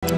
The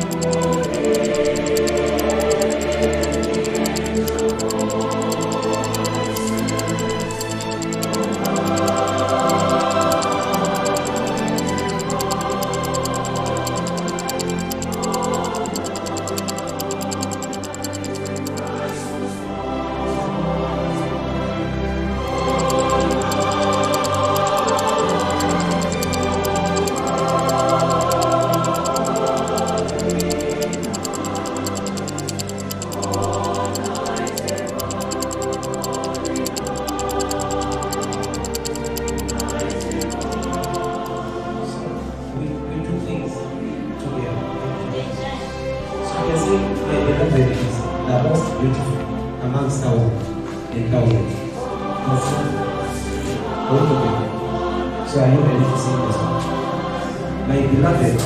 most beautiful amongst our endowments. So I am ready to sing this one. My beloved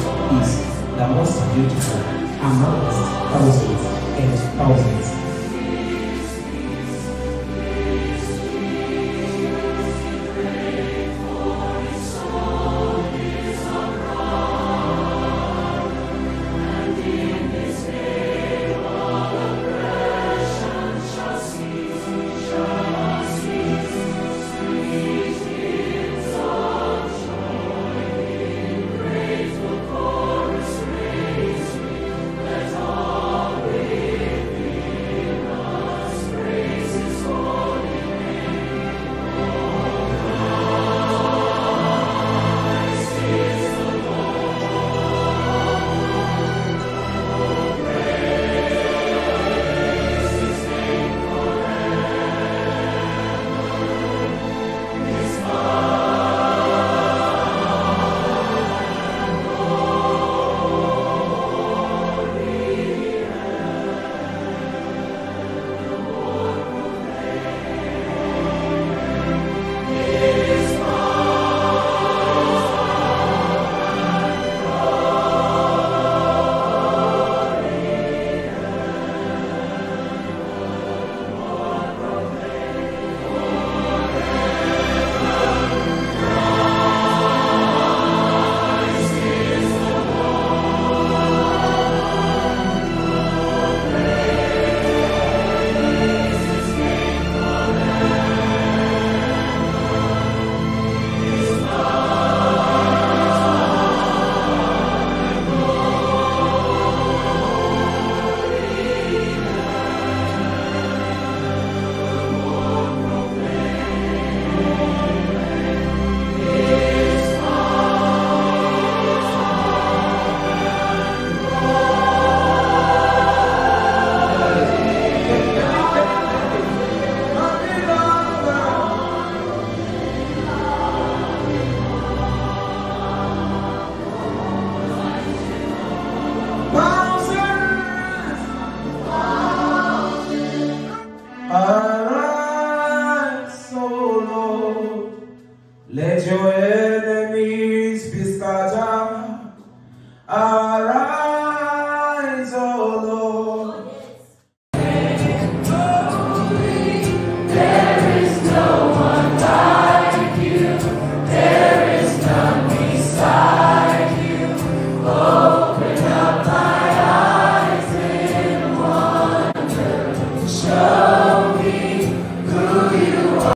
is the most beautiful amongst thousands and thousands. Let your enemies be scattered.